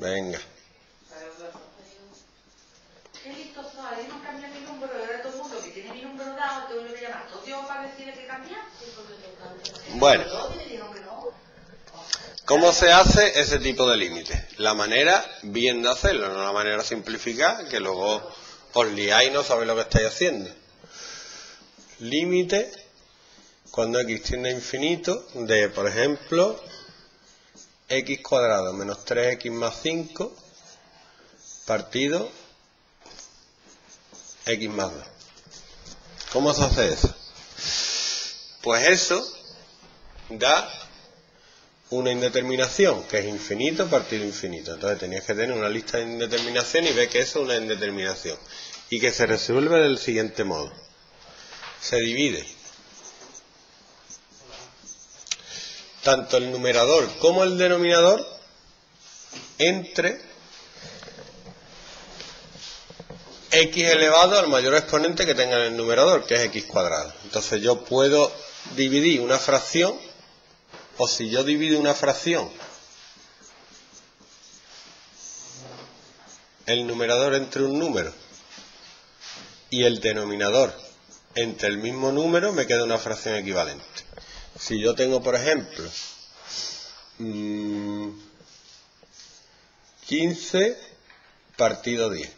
Venga. Qué listo soy, debemos cambiar mi número, de todo el mundo que tiene mi número dado, te vuelve a llamar. ¿Todo yo para decirle que cambiar? Bueno. ¿Cómo se hace ese tipo de límites? La manera bien de hacerlo, no la manera simplificada, que luego os liáis y no sabéis lo que estáis haciendo. Límite, cuando x tiende a infinito, de, por ejemplo, x cuadrado menos 3x más 5, partido x más 2. ¿Cómo se hace eso? Pues eso da una indeterminación, que es infinito partido infinito. Entonces tenías que tener una lista de indeterminación y ver que eso es una indeterminación. Y que se resuelve del siguiente modo. Se divide tanto el numerador como el denominador entre x elevado al mayor exponente que tenga en el numerador, que es x cuadrado. Entonces yo puedo dividir una fracción, o si yo divido una fracción, el numerador entre un número y el denominador entre el mismo número, me queda una fracción equivalente. Si yo tengo, por ejemplo, 15 partido 10.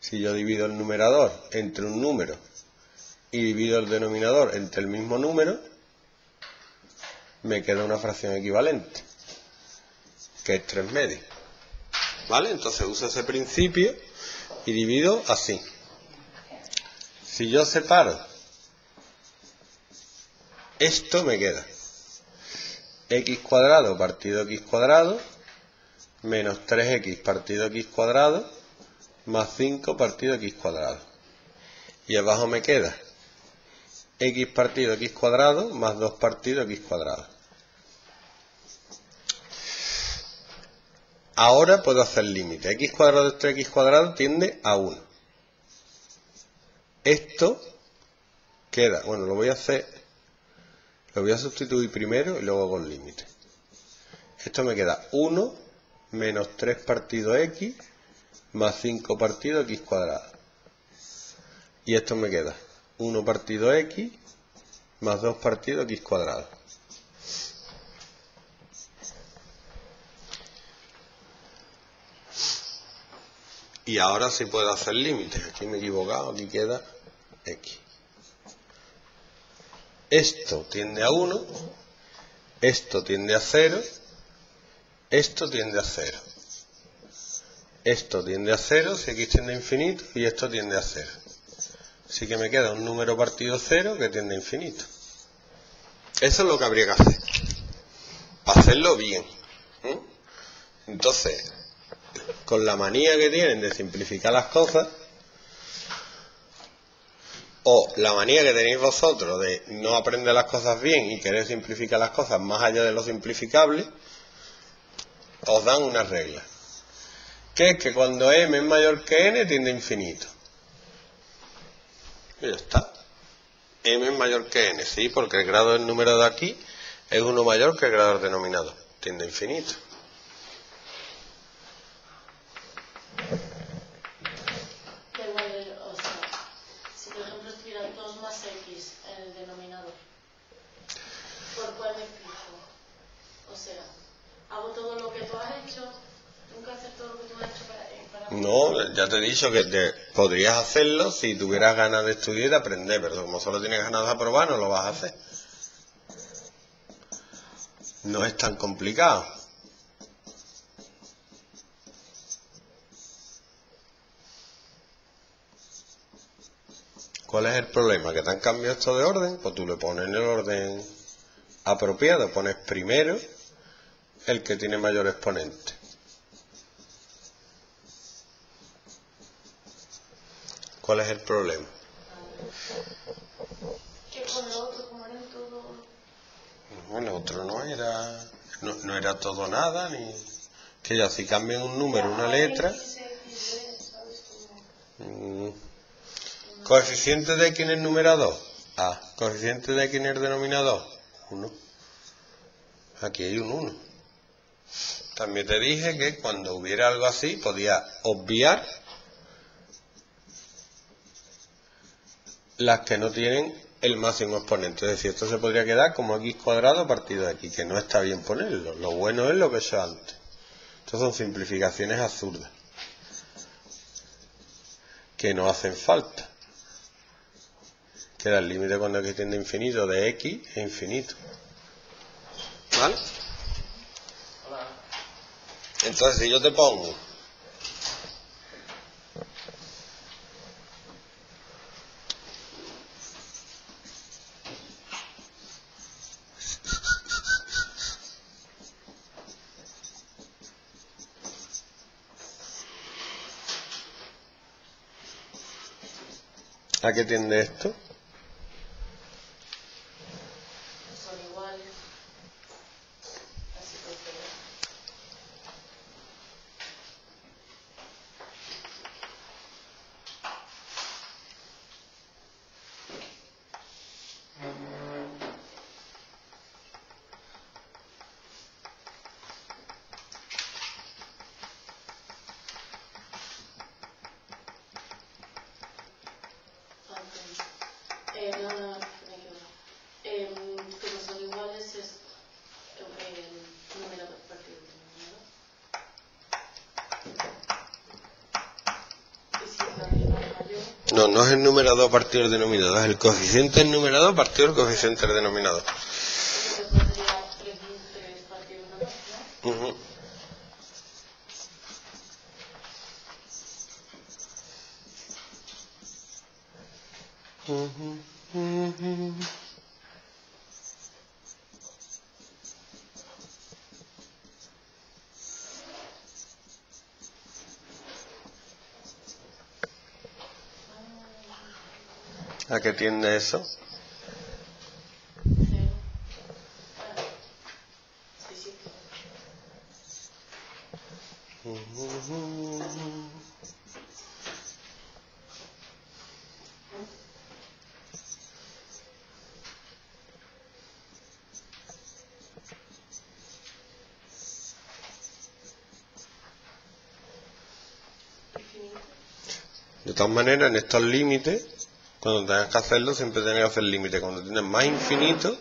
Si yo divido el numerador entre un número y divido el denominador entre el mismo número, me queda una fracción equivalente, que es 3 medios. ¿Vale? Entonces uso ese principio y divido así. Si yo separo esto, me queda x cuadrado partido x cuadrado menos 3x partido x cuadrado más 5 partido x cuadrado. Y abajo me queda x partido x cuadrado más 2 partido x cuadrado. Ahora puedo hacer límite. X cuadrado entre x cuadrado tiende a 1. Esto queda, bueno, lo voy a hacer, lo voy a sustituir primero y luego con límite. Esto me queda 1 menos 3 partido x más 5 partido x cuadrado. Y esto me queda 1 partido x más 2 partido x cuadrado. Y ahora sí puedo hacer límites. Aquí me he equivocado, aquí queda x. Esto tiende a 1, esto tiende a 0, esto tiende a 0. Esto tiende a 0 si x tiende a infinito y esto tiende a 0. Así que me queda un número partido 0 que tiende a infinito. Eso es lo que habría que hacer, para hacerlo bien. Entonces, con la manía que tienen de simplificar las cosas, o la manía que tenéis vosotros de no aprender las cosas bien y querer simplificar las cosas más allá de lo simplificable, os dan una regla, que es que cuando m es mayor que n tiende a infinito. Y ya está. M es mayor que n, sí, porque el grado del numerador de aquí es 1 mayor que el grado del denominador. Tiende a infinito. Pero, o sea, si por ejemplo estuviera 2 más x en el denominador, ¿por cuál me fijo? O sea, hago todo lo que tú has hecho. ¿Nunca hacer todo lo que tú has hecho para no, ya te he dicho que podrías hacerlo si tuvieras ganas de estudiar y de aprender, pero como solo tienes ganas de aprobar, no lo vas a hacer. No es tan complicado. ¿Cuál es el problema? ¿Que te han cambiado esto de orden? Pues tú le pones en el orden apropiado. Pones primero el que tiene mayor exponente. ¿Cuál es el problema? Que con lo otro, como era todo... No, lo otro no era todo nada, ni... Que ya si cambian un número, una letra... ¿Coeficiente de x en el numerador? A. ¿Coeficiente de x en el denominador? 1. Aquí hay un 1. También te dije que cuando hubiera algo así podía obviar las que no tienen el máximo exponente. Es decir, esto se podría quedar como x cuadrado partido de x, que no está bien ponerlo. Lo bueno es lo que he hecho antes. Estas son simplificaciones absurdas que no hacen falta. Queda el límite cuando x tiende a infinito de x es infinito. ¿Vale? Entonces, si yo te pongo ¿a qué tiende esto? Son iguales. Así que como son iguales es el numerador partido del denominador. ¿Y si el denominador mayor? No, no es el numerador partido del denominador, es el coeficiente del numerador partido del coeficiente del denominador. Entonces sería 3 partido del 1, ¿no? ¿A qué tiende eso? De todas maneras, en estos límites, cuando tengas que hacerlo, siempre tenés que hacer límite cuando tiendas más infinito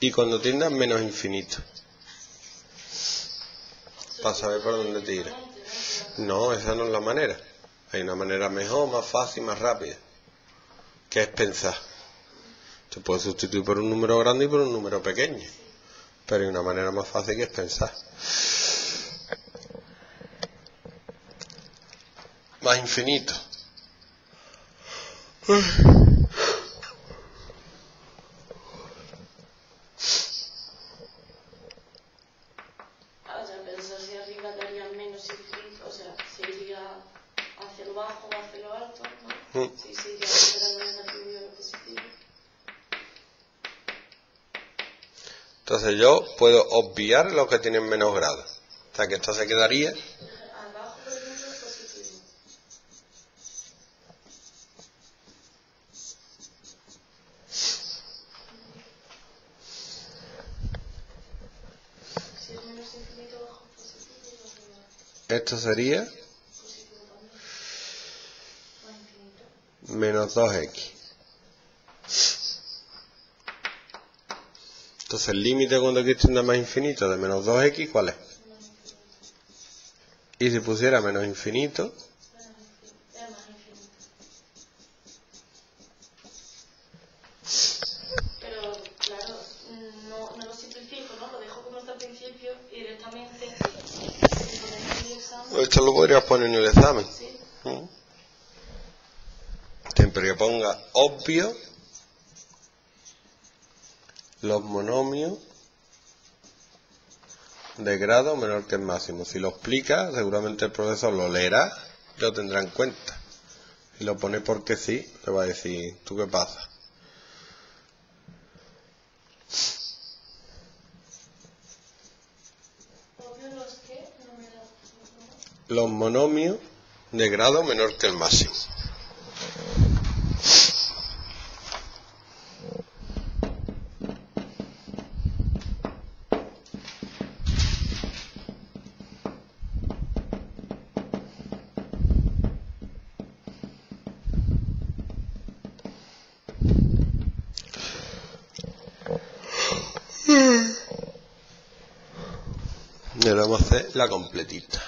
y cuando tiendas menos infinito, para saber por dónde te irás. No, esa no es la manera. Hay una manera mejor, más fácil, más rápida, que es pensar. Te puedes sustituir por un número grande y por un número pequeño, pero hay una manera más fácil que es pensar. Más infinito. Ahora, pensar si arriba daría menos infinito, o sea, se iría hacia lo bajo o hacia lo alto, ¿no? Sí, se iría hacia la menos positivo. Entonces yo puedo obviar los que tienen menos grados. O sea, que esto se quedaría . Esto sería menos 2x. Entonces el límite cuando x tienda más infinito de menos 2x, ¿cuál es? Y si pusiera menos infinito, esto lo podrías poner en el examen. Siempre que ponga obvio los monomios de grado menor que el máximo. Si lo explica, seguramente el profesor lo leerá y lo tendrá en cuenta. Si lo pone porque sí, le va a decir, ¿tú qué pasa? Los monomios de grado menor que el máximo. le vamos a hacer la completita.